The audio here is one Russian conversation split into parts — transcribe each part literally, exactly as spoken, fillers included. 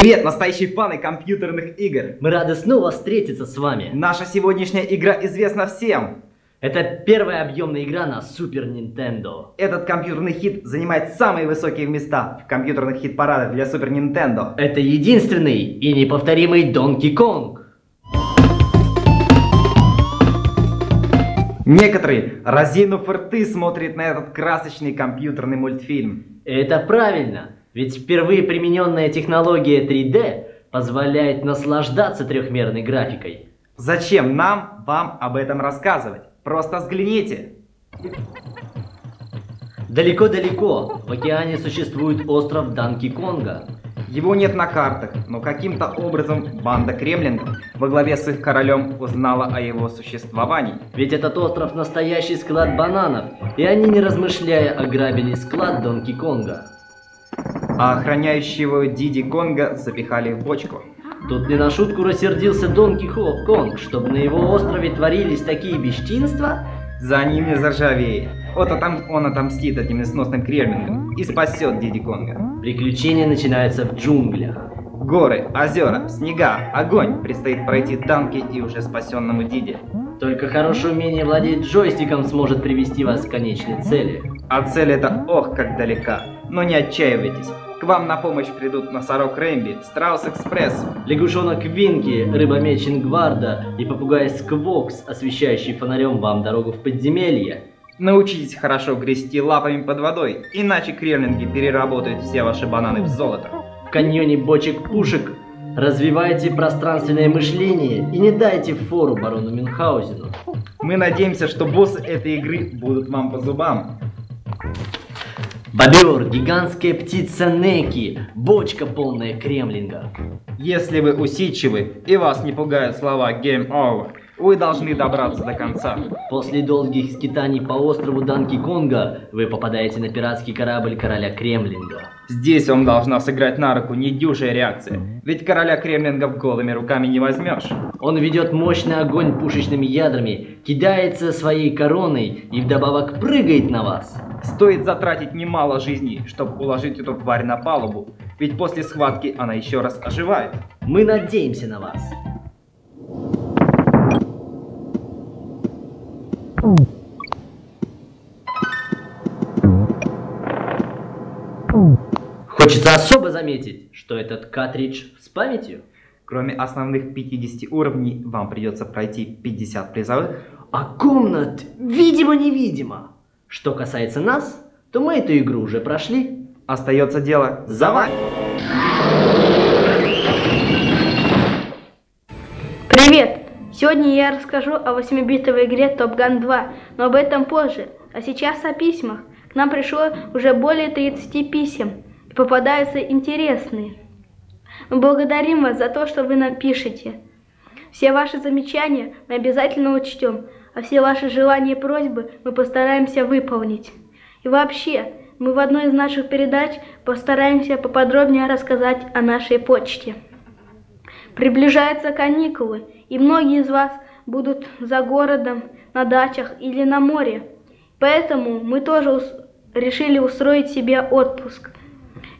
Привет, настоящие фаны компьютерных игр! Мы рады снова встретиться с вами! Наша сегодняшняя игра известна всем! Это первая объемная игра на Супер Нинтендо. Этот компьютерный хит занимает самые высокие места в компьютерных хит-парадах для Супер Нинтендо. Это единственный и неповторимый Донки Конг. Некоторые, разинув рты, смотрят на этот красочный компьютерный мультфильм. Это правильно! Ведь впервые примененная технология три дэ позволяет наслаждаться трехмерной графикой. Зачем нам вам об этом рассказывать? Просто взгляните. Далеко-далеко в океане существует остров Донки Конга. Его нет на картах, но каким-то образом банда Кремлинга во главе с их королем узнала о его существовании. Ведь этот остров настоящий склад бананов, и они, не размышляя, ограбили склад Донки Конга. А охраняющего Дидди Конга запихали в бочку. Тут не на шутку рассердился Донки Конг, чтобы на его острове творились такие бесчинства. За ним не заржавеет. Вот отом... он отомстит этим несносным кремлингам и спасет Дидди Конга. Приключения начинаются в джунглях. Горы, озера, снега, огонь. Предстоит пройти танки и уже спасенному Дидди. Только хорошее умение владеть джойстиком сможет привести вас к конечной цели. А цель это ох как далека. Но не отчаивайтесь. К вам на помощь придут носорог Рэмби, страус Экспресс, лягушонок Винки, рыба-меч Ингварда и попугай Сквокс, освещающий фонарем вам дорогу в подземелье. Научитесь хорошо грести лапами под водой, иначе кремлинги переработают все ваши бананы в золото. В каньоне бочек пушек развивайте пространственное мышление и не дайте фору барону Мюнхгаузену. Мы надеемся, что боссы этой игры будут вам по зубам. Бобер, гигантская птица Неки, бочка полная кремлинга. Если вы усидчивы и вас не пугают слова Game Over, вы должны добраться до конца. После долгих скитаний по острову Донки Конга вы попадаете на пиратский корабль короля Кремлинга. Здесь вам должна сыграть на руку недюжая реакция, ведь короля Кремлингов голыми руками не возьмешь. Он ведет мощный огонь пушечными ядрами, кидается своей короной и вдобавок прыгает на вас. Стоит затратить немало жизней, чтобы уложить эту тварь на палубу, ведь после схватки она еще раз оживает. Мы надеемся на вас. Хочется особо заметить, что этот картридж с памятью. Кроме основных пятидесяти уровней, вам придется пройти пятьдесят призовых. А комнат, видимо-невидимо. Что касается нас, то мы эту игру уже прошли. Остается дело за вами. Привет! Сегодня я расскажу о восьмибитовой игре Топ Ган два, но об этом позже. А сейчас о письмах. К нам пришло уже более тридцати писем. И попадаются интересные. Мы благодарим вас за то, что вы нам пишете. Все ваши замечания мы обязательно учтем. А все ваши желания и просьбы мы постараемся выполнить. И вообще, мы в одной из наших передач постараемся поподробнее рассказать о нашей почте. Приближаются каникулы, и многие из вас будут за городом, на дачах или на море. Поэтому мы тоже ус- решили устроить себе отпуск.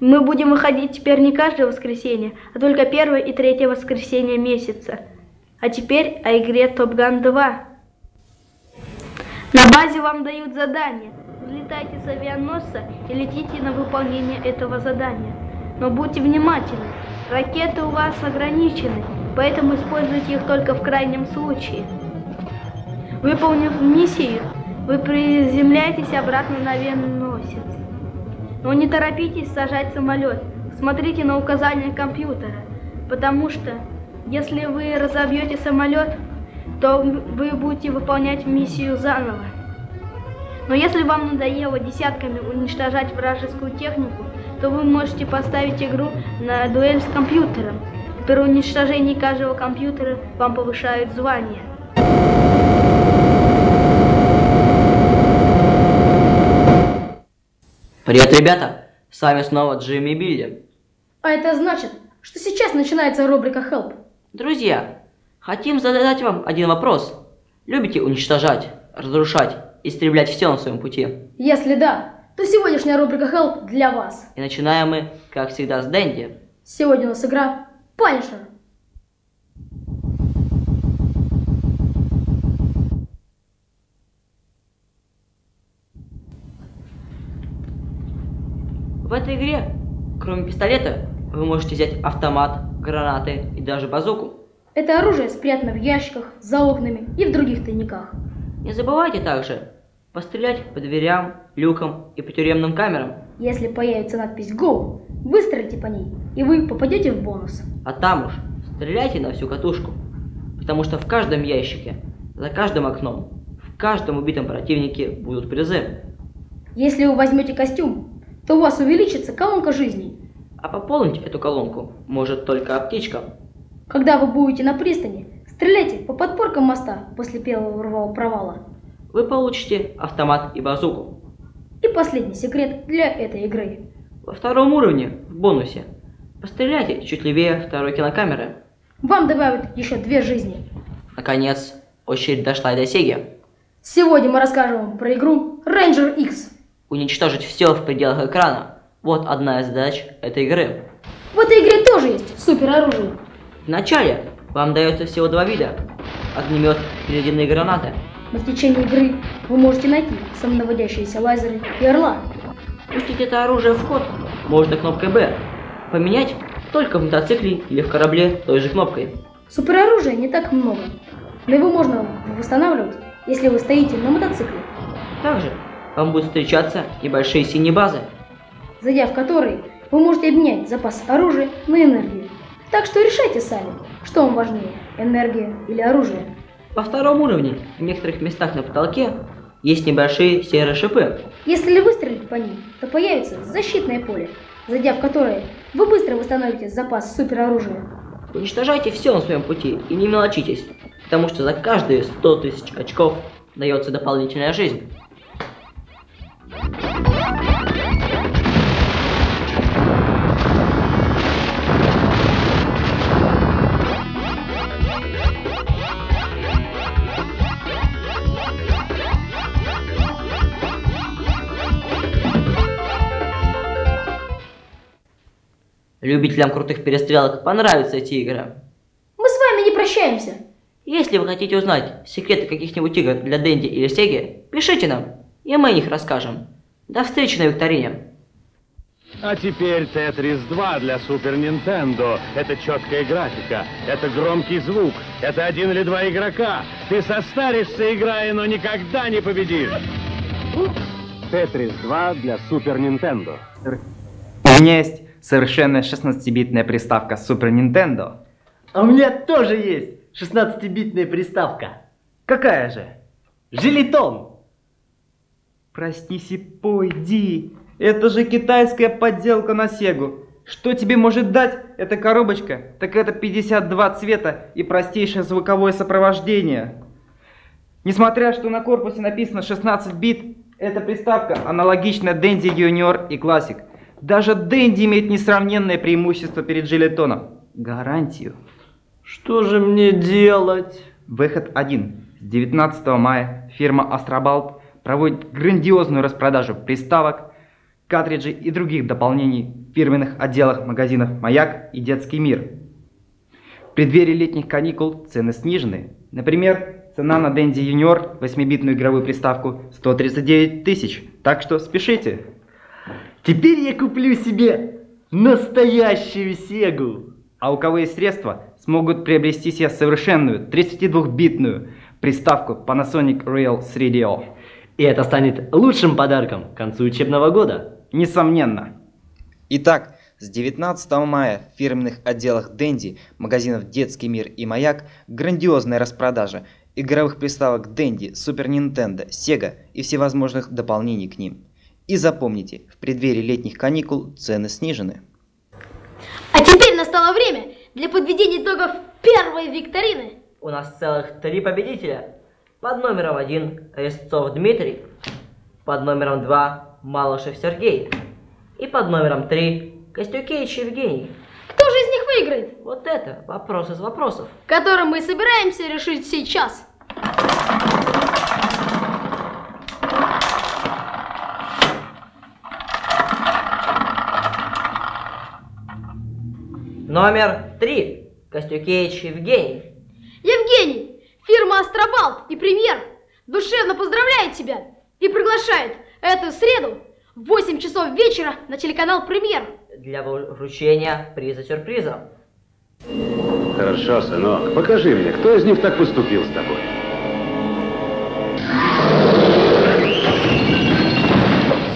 Мы будем выходить теперь не каждое воскресенье, а только первое и третье воскресенье месяца. А теперь о игре Топ Ган два. На базе вам дают задание. Взлетайте с авианосца и летите на выполнение этого задания. Но будьте внимательны, ракеты у вас ограничены, поэтому используйте их только в крайнем случае. Выполнив миссию, вы приземляетесь обратно на авианосец. Но не торопитесь сажать самолет, смотрите на указания компьютера, потому что если вы разобьете самолет, то вы будете выполнять миссию заново. Но если вам надоело десятками уничтожать вражескую технику, то вы можете поставить игру на дуэль с компьютером. При уничтожении каждого компьютера вам повышают звание. Привет, ребята! С вами снова Джимми и Билли. А это значит, что сейчас начинается рубрика Help. Друзья, хотим задать вам один вопрос. Любите уничтожать, разрушать, истреблять все на своем пути? Если да, то сегодняшняя рубрика Help для вас. И начинаем мы, как всегда, с Денди. Сегодня у нас игра Панишер. В этой игре, кроме пистолета, вы можете взять автомат, гранаты и даже базуку. Это оружие спрятано в ящиках, за окнами и в других тайниках. Не забывайте также пострелять по дверям, люкам и по тюремным камерам. Если появится надпись «Go», выстрелите по ней, и вы попадете в бонус. А там уж стреляйте на всю катушку, потому что в каждом ящике, за каждым окном, в каждом убитом противнике будут призы. Если вы возьмете костюм, то у вас увеличится колонка жизней. А пополнить эту колонку может только аптечка. Когда вы будете на пристани, стреляйте по подпоркам моста после первого провала. Вы получите автомат и базуку. И последний секрет для этой игры. Во втором уровне, в бонусе, постреляйте чуть левее второй кинокамеры. Вам добавят еще две жизни. Наконец, очередь дошла и до Сеги. Сегодня мы расскажем вам про игру Ranger X. Уничтожить все в пределах экрана. Вот одна из задач этой игры. В этой игре тоже есть супероружие. Вначале вам дается всего два вида – огнемет и ледяные гранаты. Но в течение игры вы можете найти самонаводящиеся лазеры и орла. Пустить это оружие в ход можно кнопкой «Б», поменять только в мотоцикле или в корабле той же кнопкой. Супероружия не так много, но его можно восстанавливать, если вы стоите на мотоцикле. Также вам будут встречаться небольшие синие базы, зайдя в которые вы можете обменять запас оружия на энергию. Так что решайте сами, что вам важнее – энергия или оружие. Во втором уровне в некоторых местах на потолке есть небольшие серые шипы. Если выстрелить по ним, то появится защитное поле, зайдя в которое вы быстро восстановите запас супероружия. Уничтожайте все на своем пути и не мелочитесь, потому что за каждые сто тысяч очков дается дополнительная жизнь. Любителям крутых перестрелок понравятся эти игры. Мы с вами не прощаемся. Если вы хотите узнать секреты каких-нибудь игр для Денди или Сеги, пишите нам, и мы о них расскажем. До встречи на викторине. А теперь Тетрис два для Супер Нинтендо. Это четкая графика, это громкий звук, это один или два игрока. Ты состаришься, играя, но никогда не победишь. Тетрис два для Супер Нинтендо. У меня есть совершенно шестнадцатибитная приставка Super Nintendo. А у меня тоже есть шестнадцатибитная приставка. Какая же? Gillaton. Прости, сипой, Ди. Это же китайская подделка на Сегу. Что тебе может дать эта коробочка? Так это пятьдесят два цвета и простейшее звуковое сопровождение. Несмотря, что на корпусе написано шестнадцать бит, эта приставка аналогична Dendy Junior и Classic. Даже Денди имеет несравненное преимущество перед Gillaton'ом. Гарантию. Что же мне делать? Выход один. С девятнадцатого мая фирма Астробалт проводит грандиозную распродажу приставок, картриджей и других дополнений в фирменных отделах магазинов «Маяк» и «Детский мир». В преддверии летних каникул цены снижены. Например, цена на Денди Юниор, восьмибитную игровую приставку, сто тридцать девять тысяч. Так что спешите. Теперь я куплю себе настоящую Сегу. А у кого есть средства, смогут приобрести себе совершенную тридцатидвухбитную приставку Panasonic три дэ о. И это станет лучшим подарком к концу учебного года. Несомненно. Итак, с девятнадцатого мая в фирменных отделах Денди, магазинов «Детский мир» и «Маяк» грандиозная распродажа игровых приставок Денди, Супер Нинтендо, Сега и всевозможных дополнений к ним. И запомните, в преддверии летних каникул цены снижены. А теперь настало время для подведения итогов первой викторины. У нас целых три победителя. Под номером один Резцов Дмитрий, под номером два Малышев Сергей и под номером три Костикевич Евгений. Кто же из них выиграет? Вот это вопрос из вопросов, который мы собираемся решить сейчас. Номер три. Костикевич Евгений. Евгений, фирма Астробалт и Премьер душевно поздравляет тебя и приглашает эту среду в восемь часов вечера на телеканал Премьер. Для вручения приза-сюрприза. Хорошо, сынок. Покажи мне, кто из них так поступил с тобой.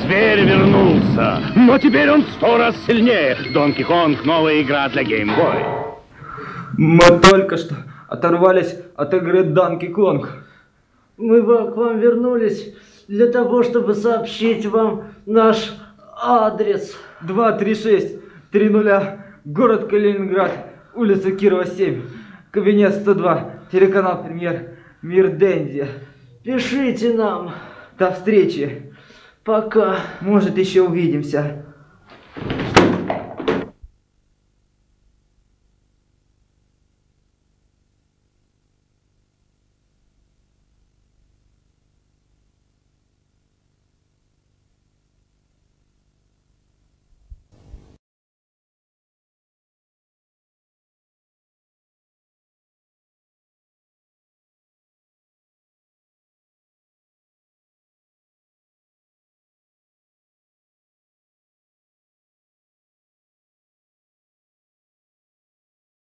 Зверь вернулся, но теперь он сто раз сильнее. Донки Конг — новая игра для Game Boy. Мы только что оторвались от игры Донки Конг. Мы к вам вернулись для того, чтобы сообщить вам наш адрес. два три шесть три ноль, город Калининград, улица Кирова семь, кабинет сто два, телеканал Премьер, Мир Денди. Пишите нам. До встречи. Пока. Может, еще увидимся.